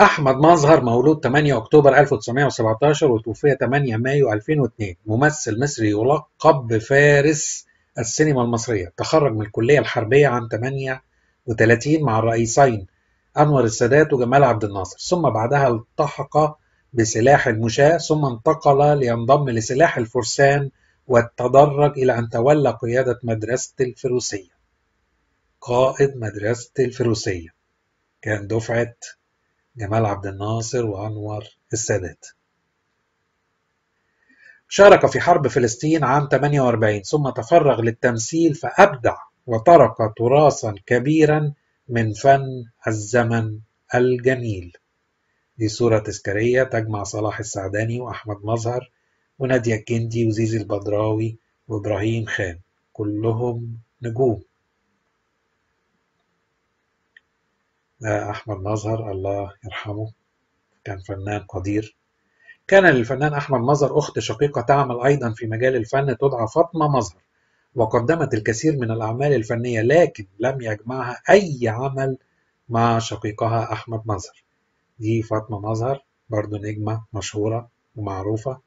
أحمد مظهر مولود 8 أكتوبر 1917 وتوفي 8 مايو 2002، ممثل مصري يلقب بفارس السينما المصرية. تخرج من الكلية الحربية عام 38 مع الرئيسين أنور السادات وجمال عبد الناصر، ثم بعدها التحق بسلاح المشاة، ثم انتقل لينضم لسلاح الفرسان وتدرج إلى أن تولى قيادة مدرسة الفروسية. قائد مدرسة الفروسية كان دفعة جمال عبد الناصر وأنور السادات. شارك في حرب فلسطين عام 48 ثم تفرغ للتمثيل، فأبدع وترك تراثا كبيرا من فن الزمن الجميل. دي صورة تذكارية تجمع صلاح السعداني وأحمد مظهر ونادية الكندي وزيزي البدراوي وإبراهيم خان، كلهم نجوم. أحمد مظهر الله يرحمه كان فنان قدير. كان للفنان أحمد مظهر أخت شقيقة تعمل أيضا في مجال الفن تدعى فاطمة مظهر، وقدمت الكثير من الأعمال الفنية، لكن لم يجمعها أي عمل مع شقيقها أحمد مظهر. دي فاطمة مظهر برضو نجمة مشهورة ومعروفة،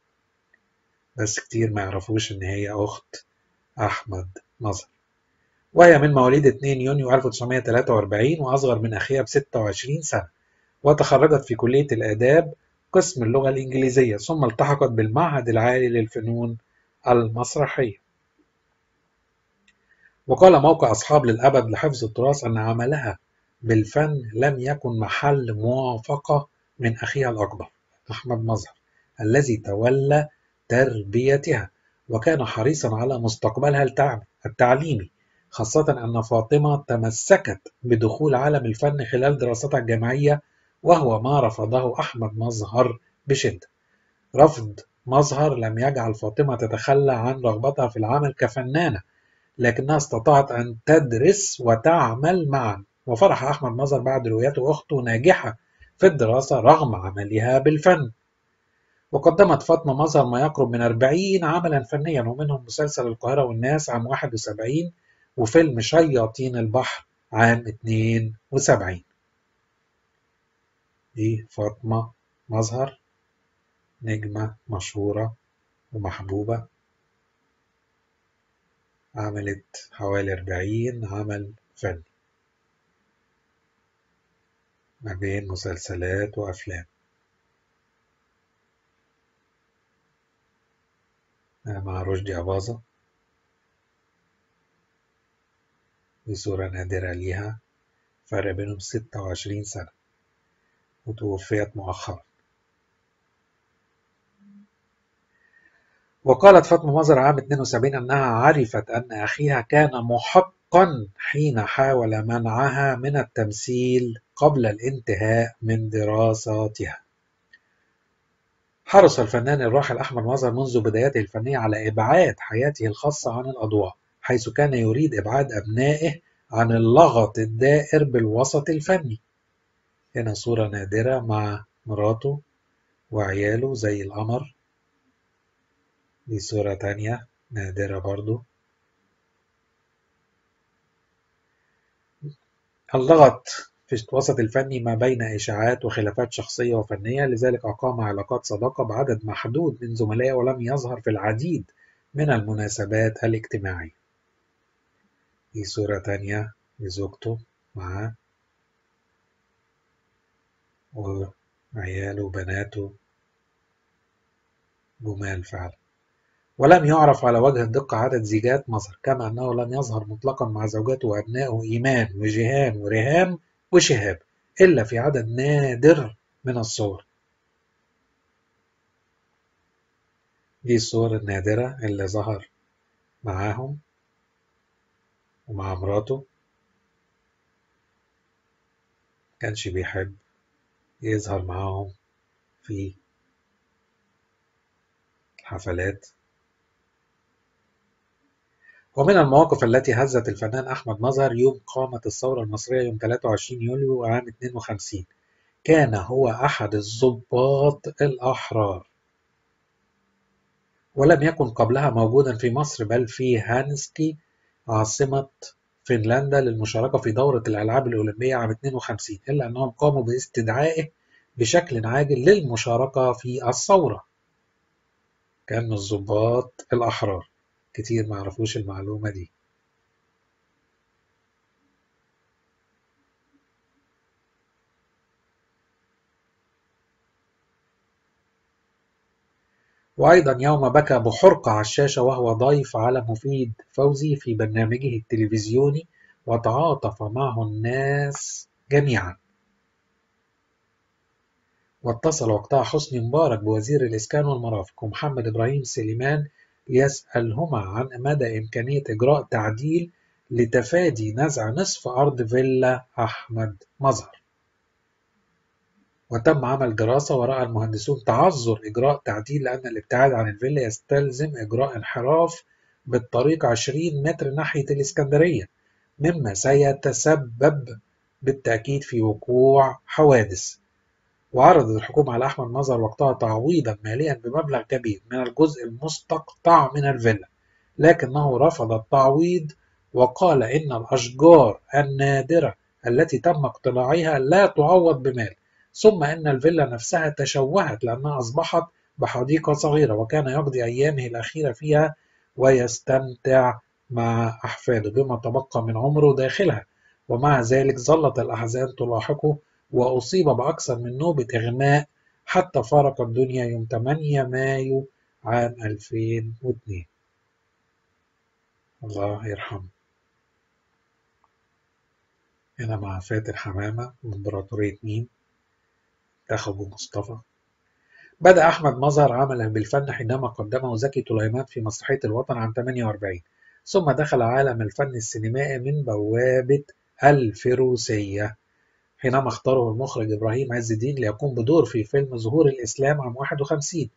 بس كتير ما يعرفوش إن هي أخت أحمد مظهر. وهي من مواليد 2 يونيو 1943 وأصغر من أخيها ب 26 سنة، وتخرجت في كلية الآداب قسم اللغة الإنجليزية، ثم التحقت بالمعهد العالي للفنون المسرحية. وقال موقع أصحاب للأبد لحفظ التراث أن عملها بالفن لم يكن محل موافقة من أخيها الأكبر أحمد مظهر الذي تولى تربيتها، وكان حريصا على مستقبلها التعليمي، خاصة أن فاطمة تمسكت بدخول عالم الفن خلال دراستها الجامعية، وهو ما رفضه أحمد مظهر بشدة. رفض مظهر لم يجعل فاطمة تتخلى عن رغبتها في العمل كفنانة، لكنها استطاعت أن تدرس وتعمل معا. وفرح أحمد مظهر بعد رؤيته أخته ناجحة في الدراسة رغم عملها بالفن. وقدمت فاطمة مظهر ما يقرب من 40 عملا فنيا، ومنهم مسلسل القاهرة والناس عام 71 وفيلم شياطين البحر عام 72. دي فاطمة مظهر نجمة مشهورة ومحبوبة، عملت حوالي 40 عمل فني ما بين مسلسلات وأفلام. مع رشدي أباظة، دي صورة نادرة ليها، فرق بينهم 26 سنة، وتوفيت مؤخرا. وقالت فاطمة مظهر عام 72 أنها عرفت أن أخيها كان محقا حين حاول منعها من التمثيل قبل الانتهاء من دراستها. حرص الفنان الراحل أحمد مظهر منذ بداياته الفنية على إبعاد حياته الخاصة عن الأضواء، حيث كان يريد إبعاد أبنائه عن اللغط الدائر بالوسط الفني. هنا صورة نادرة مع مراته وعياله زي القمر. دي صورة تانية نادرة برضو. اللغط في الوسط الفني ما بين إشاعات وخلافات شخصية وفنية، لذلك أقام علاقات صداقة بعدد محدود من زملائه، ولم يظهر في العديد من المناسبات الاجتماعية. دي صورة تانية لزوجته معاه وعياله وبناته، جمال فعلا. ولم يعرف على وجه الدقة عدد زيجات مظهر، كما أنه لم يظهر مطلقا مع زوجاته وأبنائه إيمان وجيهان وريهام وشهاب إلا في عدد نادر من الصور. دي الصور النادرة اللي ظهر معاهم ومع مراته. كانش بيحب يظهر معاهم في الحفلات. ومن المواقف التي هزت الفنان أحمد مظهر يوم قامت الثورة المصرية يوم 23 يوليو عام 52، كان هو أحد الضباط الأحرار، ولم يكن قبلها موجودا في مصر بل في هانسكي عاصمة فنلندا للمشاركة في دورة الألعاب الأولمبية عام 52، إلا أنهم قاموا باستدعائه بشكل عاجل للمشاركة في الثورة. كان الضباط الأحرار، كتير ما يعرفوش المعلومة دي. وأيضا يوم بكى بحرقة على الشاشة وهو ضيف على مفيد فوزي في برنامجه التلفزيوني، وتعاطف معه الناس جميعا. واتصل وقتها حسني مبارك بوزير الإسكان والمرافق ومحمد إبراهيم سليمان ليسألهما عن مدى إمكانية إجراء تعديل لتفادي نزع نصف أرض فيلا أحمد مظهر. وتم عمل دراسة ورأى المهندسون تعذر إجراء تعديل لأن الابتعاد عن الفيلا يستلزم إجراء انحراف بالطريق 20 متر ناحية الإسكندرية، مما سيتسبب بالتأكيد في وقوع حوادث. وعرضت الحكومة على أحمد مظهر وقتها تعويضا ماليا بمبلغ كبير من الجزء المستقطع من الفيلا، لكنه رفض التعويض وقال إن الأشجار النادرة التي تم اقتلاعها لا تعوض بمال، ثم إن الفيلا نفسها تشوهت لأنها أصبحت بحديقة صغيرة وكان يقضي أيامه الأخيرة فيها ويستمتع مع أحفاده بما تبقى من عمره داخلها. ومع ذلك ظلت الأحزان تلاحقه وأصيب بأكثر من نوبة إغماء حتى فارق الدنيا يوم 8 مايو عام 2002، الله يرحمه. هنا مع فاتن حمامة من إمبراطورية مين؟ منتخب مصطفى. بدأ أحمد مظهر عمله بالفن حينما قدمه زكي طليمات في مسرحية الوطن عام 48، ثم دخل عالم الفن السينمائي من بوابة الفروسية حينما اختاره المخرج إبراهيم عز الدين ليقوم بدور في فيلم ظهور الإسلام عام 51.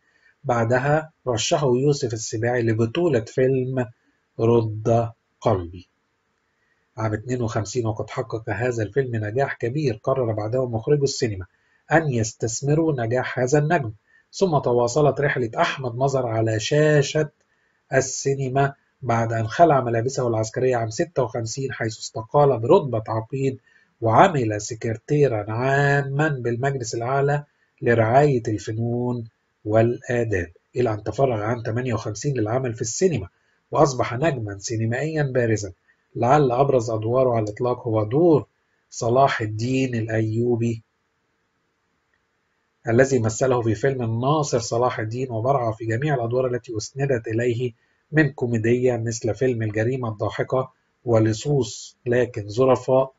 بعدها رشحه يوسف السباعي لبطولة فيلم رد قلبي عام 52، وقد حقق هذا الفيلم نجاح كبير. قرر بعده مخرجو السينما أن يستثمروا نجاح هذا النجم، ثم تواصلت رحلة أحمد مظهر على شاشة السينما بعد أن خلع ملابسه العسكرية عام 56، حيث استقال برتبة عقيد وعمل سكرتيرا عاما بالمجلس الأعلى لرعاية الفنون والآداب، إلى أن تفرغ عام 58 للعمل في السينما وأصبح نجما سينمائيا بارزا. لعل أبرز أدواره على الإطلاق هو دور صلاح الدين الأيوبي الذي مثله في فيلم الناصر صلاح الدين، وبرع في جميع الأدوار التي أسندت إليه من كوميدية مثل فيلم الجريمة الضاحكة ولصوص لكن ظرفاء،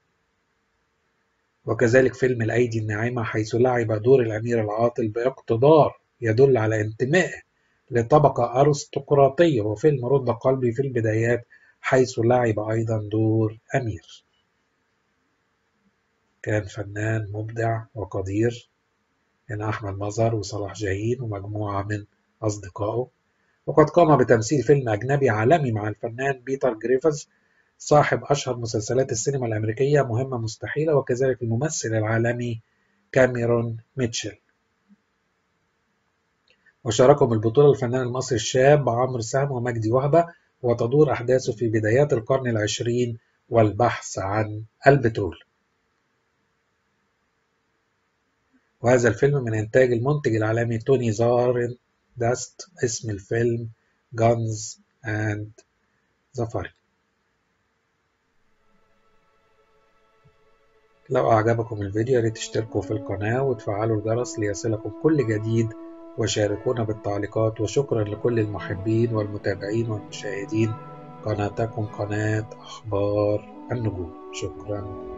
وكذلك فيلم الأيدي الناعمة حيث لعب دور الأمير العاطل باقتدار يدل على انتمائه لطبقة أرستقراطية، وفيلم رد قلبي في البدايات حيث لعب أيضا دور أمير. كان فنان مبدع وقدير. هنا أحمد مظهر وصلاح جاهين ومجموعة من أصدقائه، وقد قام بتمثيل فيلم أجنبي عالمي مع الفنان بيتر جريفز صاحب أشهر مسلسلات السينما الأمريكية مهمه مستحيله، وكذلك الممثل العالمي كاميرون ميتشل. وشاركهم البطولة الفنان المصري الشاب عمرو سهم ومجدي وهبة، وتدور أحداثه في بدايات القرن العشرين والبحث عن البترول. وهذا الفيلم من إنتاج المنتج العالمي توني زارن داست، اسم الفيلم Guns and the Fire. لو أعجبكم الفيديو ريت تشتركوا في القناة وتفعلوا الجرس ليصلكم كل جديد، وشاركونا بالتعليقات. وشكرا لكل المحبين والمتابعين والمشاهدين، قناتكم قناة أخبار النجوم. شكرا.